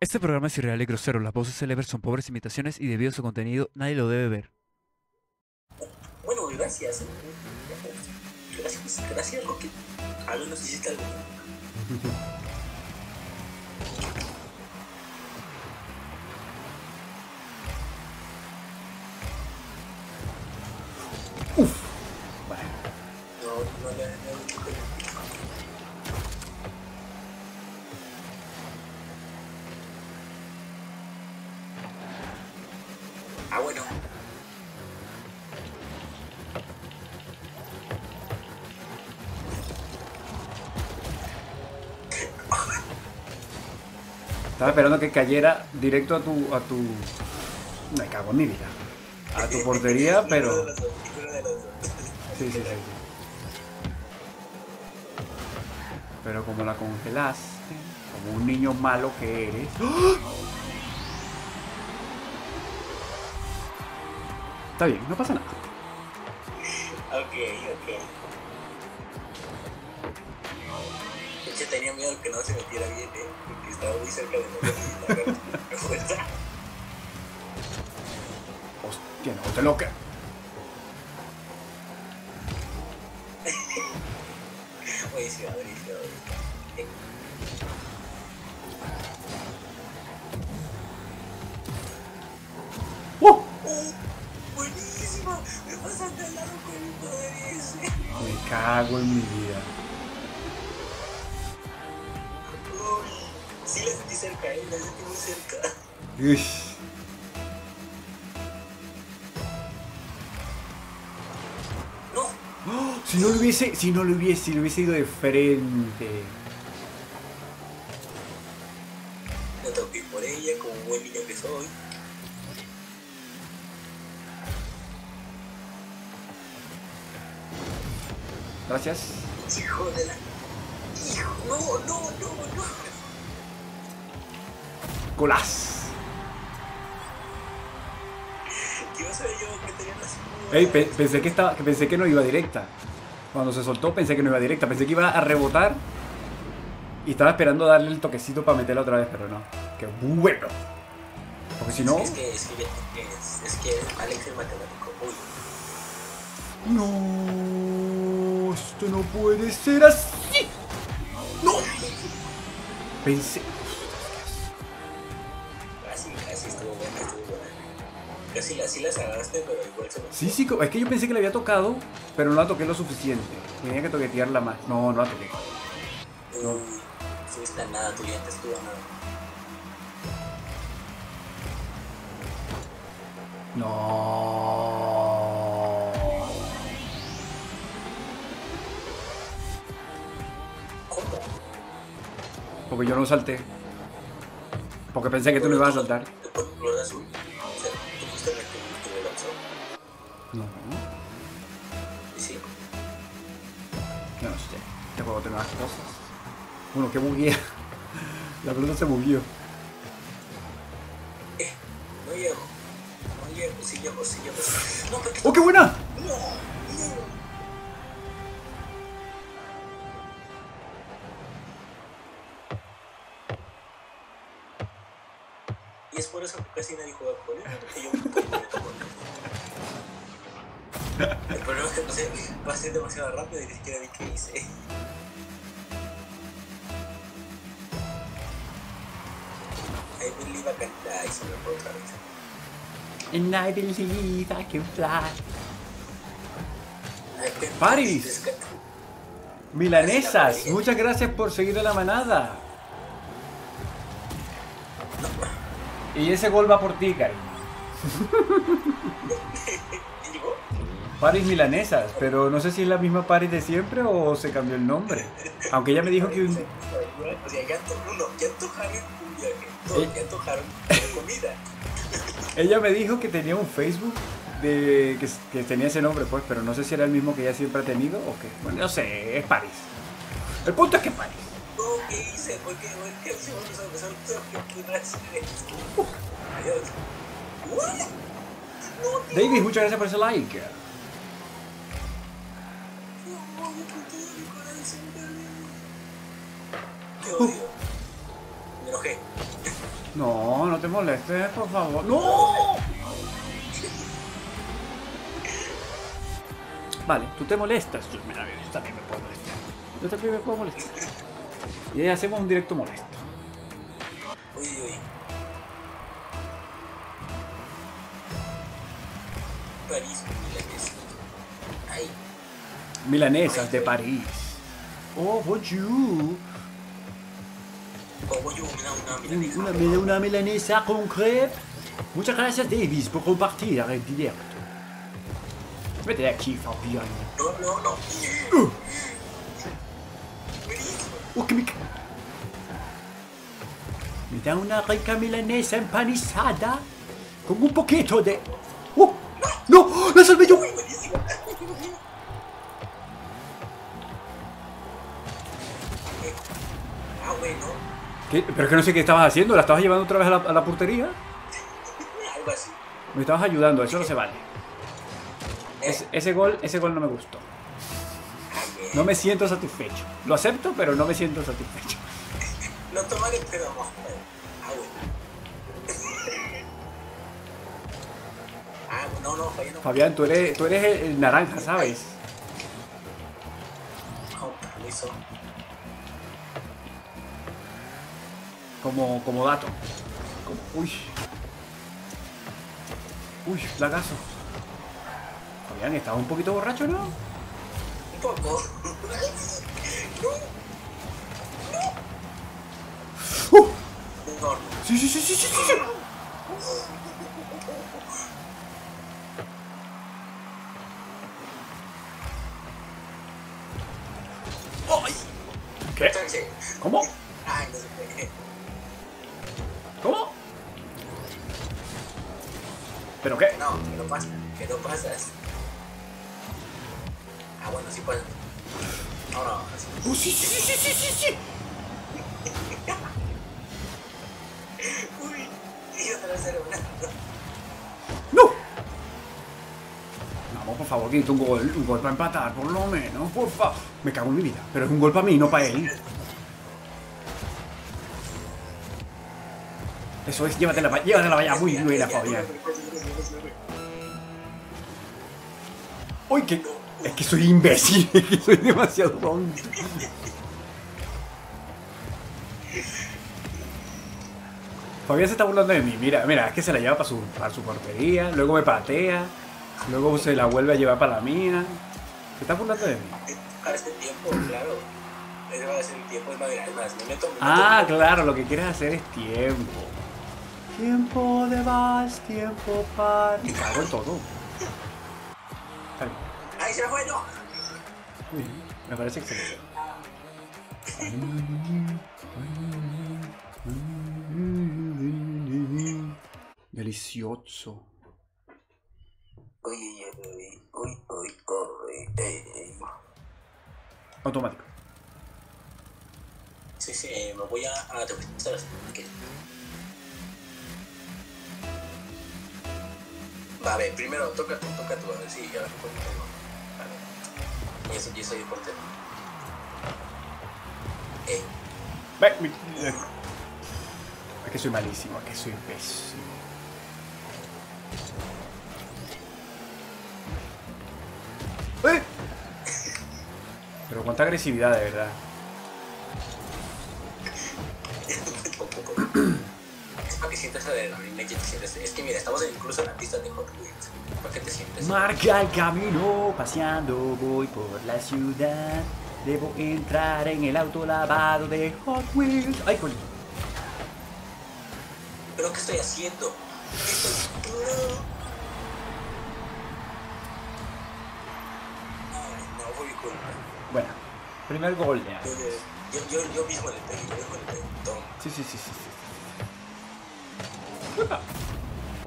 Este programa es irreal y grosero. Las voces célebres son pobres imitaciones y debido a su contenido, nadie lo debe ver. Bueno, gracias. Gracias, Rocket. Al menos hiciste algo. Uf. Vale. No. Ah, bueno. Estaba esperando que cayera directo a tu... Me cago en mi vida. A tu portería, pero... Sí. Pero como la congelaste, como un niño malo que eres... Está bien, no pasa nada. Ok. Yo tenía miedo que no se metiera bien, porque estaba muy cerca de la puerta. Hostia, no te loca. Oye, se va a abrir, Me cago en mi vida. Uy, sí la sentí cerca, la sentí muy cerca. Uy. No. ¡Oh! Si no lo hubiese ido de frente. No toqué por ella como un buen niño que soy. Gracias. Hijo de la... Hijo... No. Colas. Yo soy yo que tenía las... Ey, pensé que no iba directa. Cuando se soltó pensé que no iba directa. Pensé que iba a rebotar. Y estaba esperando darle el toquecito para meterla otra vez, pero no. ¡Qué bueno! Porque si no... Es que Alex es matemático. Uy. No. Esto no puede ser así. No. Pensé. Casi estuvo buena, Casi las agarraste, pero igual se me... Sí, es que yo pensé que le había tocado, pero no la toqué lo suficiente. Tenía que toquetearla más. No la toqué. No. Si está nada, tú ya te estuvo nada. No. Porque yo no salté. Porque pensé que tú no ibas a saltar. No. Sí. No sé. Te puedo tener las cosas. Bueno, qué buguea. La pelota se bugueó. No llego. Sí llego. ¡Oh, qué buena! No. Es por eso que casi nadie juega con él, porque yo me toco. El problema es que no sé, pasé demasiado rápido y ni siquiera vi qué hice. I believe I can fly, se me fue otra vez. And I believe I can fly. Paris, milanesas, muchas gracias por seguir a la manada. Y ese gol va por ti, Karim. Paris milanesas, pero no sé si es la misma Paris de siempre o se cambió el nombre. Aunque ella me dijo que... O sea, ya antojaron comida. Ella me dijo que tenía un Facebook de... que tenía ese nombre, pues, pero no sé si era el mismo que ella siempre ha tenido o qué. Bueno, no sé, es Paris. El punto es que es Paris. ¿Qué hice? ¿Por qué David, muchas gracias por ese like. Te odio. Me enojé. No, no te molestes, por favor. ¡No! Vale, tú te molestas. Yo, mira, yo también me puedo molestar. Yo también me puedo molestar. Y ahí hacemos un directo molesto. Uy, uy. París, milanesas. Ay. Milanesas de París. Oh, would you? Una milanesa con crepe. Muchas gracias, Davis, por compartir el video. Vete de aquí, Fabián. No. Me da una rica milanesa empanizada con un poquito de... ¡Oh! ¡No! ¡La salvé yo! ¿Qué? Pero que no sé qué estabas haciendo, ¿la estabas llevando otra vez a la portería? Algo así. Me estabas ayudando, eso no se vale. Ese gol no me gustó. No me siento satisfecho. Lo acepto, pero no me siento satisfecho. Lo tomaré, pero vamos. Ah, bueno. No, no. Fabián, tú eres el naranja, ¿sabes? Con permiso. Como dato. Uy. Uy, lagazo. Fabián, ¿estás un poquito borracho, no? Un poco. No. Sí. ¡Ay! ¿Qué? ¿Cómo? ¿Cómo? ¿Pero qué? No, que no pasa, que no pasas. Ah, bueno, sí pasa. No, sí. ¡Sí! Uy, yo te lo estoy logrando. ¡No! Vamos, por favor, quito un gol para empatar, por lo menos, por favor. Me cago en mi vida, pero es un gol para mí, no para él. Eso es, llévatela vaya, muy buena, Fabián. Uy, que... Es que soy imbécil, es que soy demasiado tonto. Fabián se está burlando de mí, mira, es que se la lleva para su portería, luego me patea, luego se la vuelve a llevar para la mía. Se está burlando de mí. Hace tiempo, claro. Tiempo es madera, además, ah, claro, lo que quieres hacer es tiempo. Tiempo de más, tiempo para... Y cago en todo. ¡Ahí se fue, no! Me parece excelente. Delicioso. Automático. Sí, me voy a atravesar aquí. A ver, primero toca tú, a ver si ya la pongo. Vale. Eso, yo soy el portero. Es que soy malísimo, es que soy pésimo. Pero cuánta agresividad, de verdad. Que sientes adrenalina, que te sientes. Es que mira, estamos incluso en la pista de Hot Wheels. ¿Para qué te sientes? Marca el camino, paseando voy por la ciudad. Debo entrar en el auto lavado de Hot Wheels. ¡Ay, Polina! ¿Pero qué estoy haciendo? Ay, no, fue mi culpa. Bueno, primer gol de Alex. Yo mismo le pegué, Tom. Sí.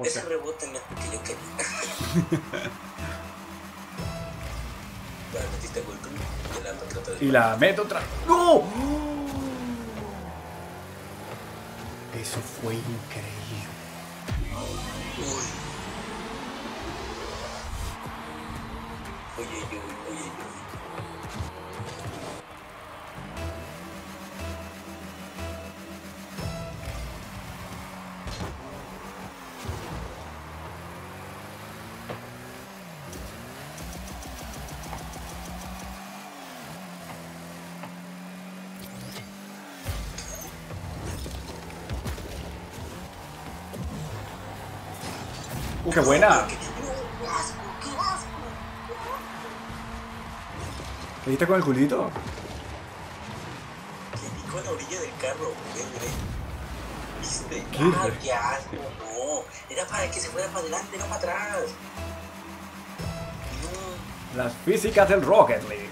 Ese rebote no es porque yo quería. Vale, metiste gol conmigo. Y la meto otra. ¡No! ¡Oh! Eso fue increíble. Oye. ¡Qué buena! ¿Qué hiciste con el culito? Le picó en la orilla del carro, ¿viste? ¡Ah, qué asco! ¡No! Era para que se fuera para adelante, no para atrás. No. Las físicas del Rocket League.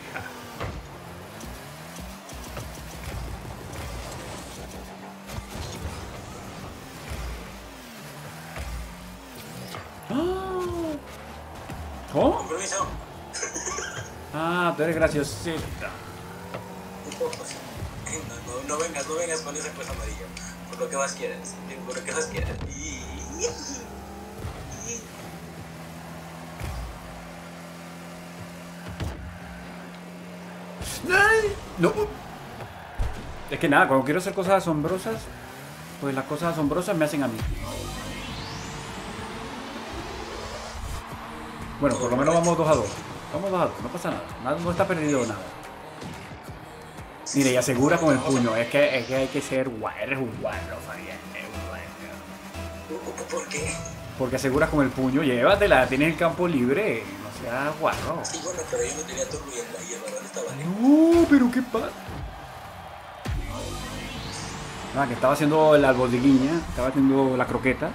¿Cómo? Compromiso. Ah, tú eres graciosita. Un poco, sí. No vengas con esa cosa amarilla. Por lo que más quieres. Por lo que más quieres. No. Es que nada, cuando quiero hacer cosas asombrosas, pues las cosas asombrosas me hacen a mí. Bueno, por lo menos vamos 2-2. Vamos 2-2, no pasa nada. No está perdido nada. Mire, y asegura con el puño. Es que hay que ser guay. Eres un guay, Fabián. ¿Por qué? Porque aseguras con el puño. Llévatela, tienes el campo libre. No seas guarro. Sí, bueno, pero yo no tenía todo y en la hierba estaba. No, pero qué pasa. Ah, que estaba haciendo la albordiguiña. Estaba haciendo la croqueta.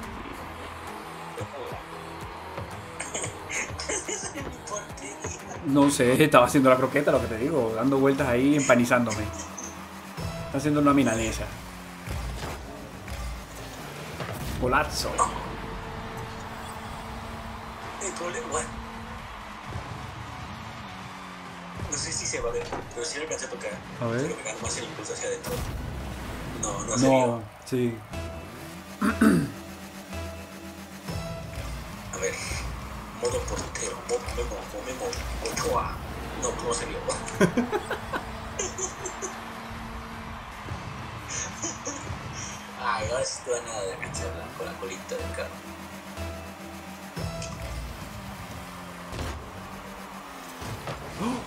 No sé, estaba haciendo la croqueta, lo que te digo, dando vueltas ahí, empanizándome. Está haciendo una milanesa. Colapso. El problema. No sé si se va a ver, pero si lo alcanza a tocar. A ver. Creo que ganó más el impulso hacia adentro. No, sí. A ver. Modo portero, Ochoa. No, ¿cómo sería? Ay, ahora sí te van a dar la cancha con la colita del carro. Uy.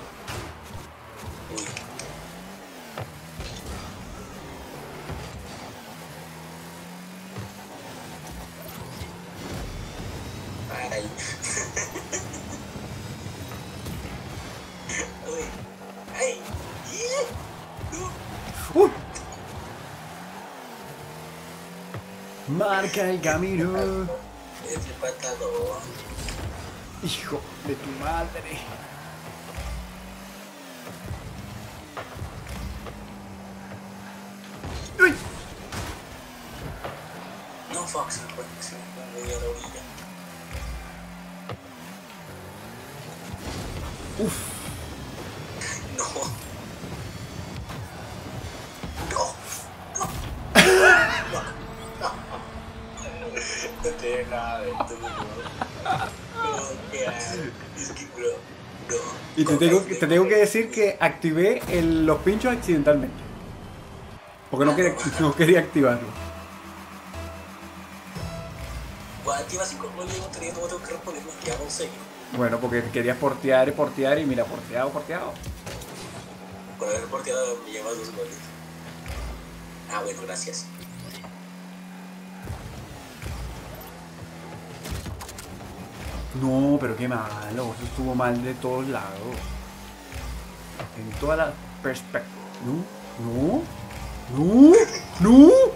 Ay. Marca el camino. Ese patadón. Hijo de tu madre. ¡Uy! No, Fox, porque se me voy a la orilla. Uff. No. Y te tengo que decir que activé los pinchos accidentalmente. Porque no quería activarlo. Bueno, porque querías portear y mira, porteado. Por haber porteado me llevas 2 goles. Ah, bueno, gracias. No, pero qué malo, eso estuvo mal de todos lados. En todas las perspectivas. No.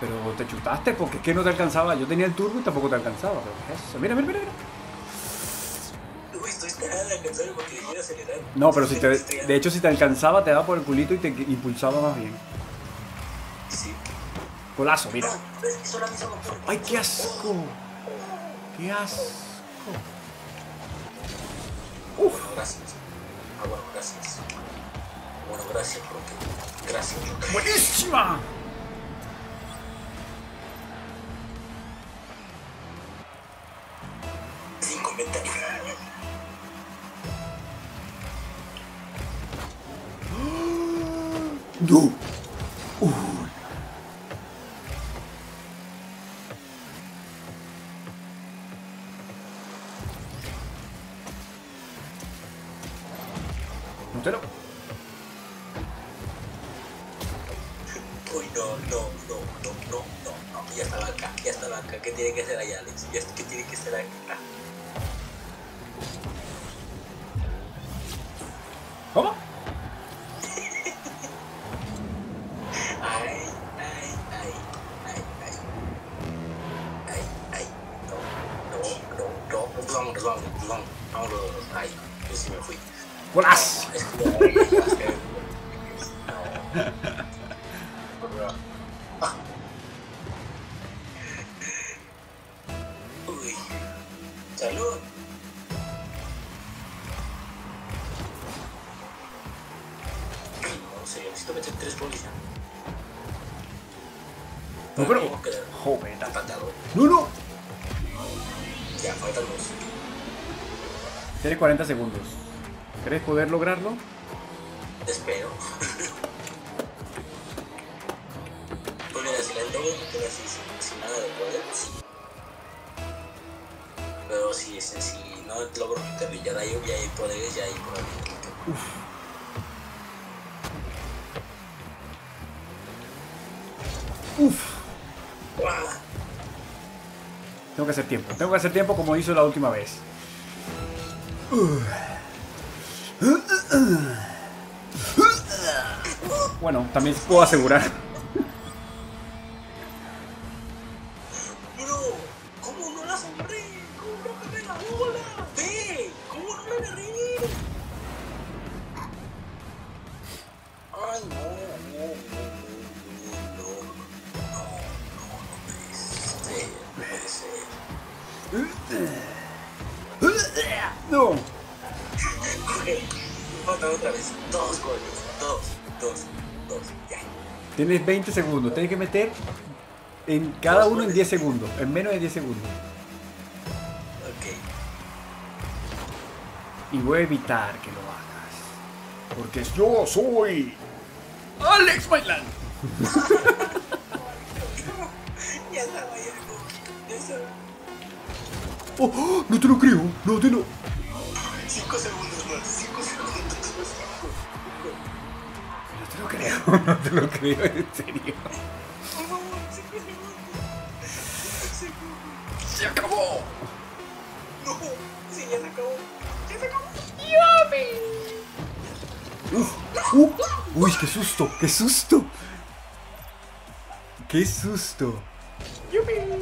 Pero te chutaste porque es que no te alcanzaba. Yo tenía el turbo y tampoco te alcanzaba. Pero ¿qué es eso? Mira. Uy, estoy esperando de alcanzarlo porque quiero acelerar. No, pero si te alcanzaba, te daba por el culito y te impulsaba más bien. Sí. Golazo, mira. ¡Ay, qué asco! ¡Qué asco! ¡Uf! Bueno, gracias, Roque. Gracias, Roque. ¡Buenísima! Sin comentarios. ¡No! Uy, no, ya estaba acá, ¿qué tiene que hacer allá, Alex? ¿Qué tiene que hacer acá? ¿Cómo? No, vámonos, ay, yo sí me fui. ¡Buenas! Uy, salud. No sé, necesito meter 3 bolis. No, pero... Joder, te ha faltado. ¡No! Ya, faltan 2. Tienes 40 segundos. ¿Crees poder lograrlo? Espero. Bueno, si la logro, no queda sin nada de poder, sí. Pero si no logro terminar ahí, ya hay poderes, ya hay probabilidad. Uff. Tengo que hacer tiempo. Tengo que hacer tiempo como hizo la última vez. Bueno, también puedo asegurar. Pero, ¿cómo no la sombré? ¿Cómo no agarré la bola? ¡Ve! ¿Cómo no la agarré? ¡Ay, no! Faltan otra vez. 2 goles. 2. Ya. Tienes 20 segundos. Tienes que meter en cada uno en 10 segundos. En menos de 10 segundos. Ok. Y voy a evitar que lo hagas. Porque yo soy... ¡Alex MyLand! Ya estaba yo de eso. ¡Oh! ¡No te lo creo! ¡No te lo... 5 segundos más. No te lo creo, en serio. Por favor, 5 segundos. ¡Se acabó! No, sí, ya se acabó. ¡Yami! ¡Uy, qué susto! ¡Qué susto! ¡Qué susto! ¡Yupi!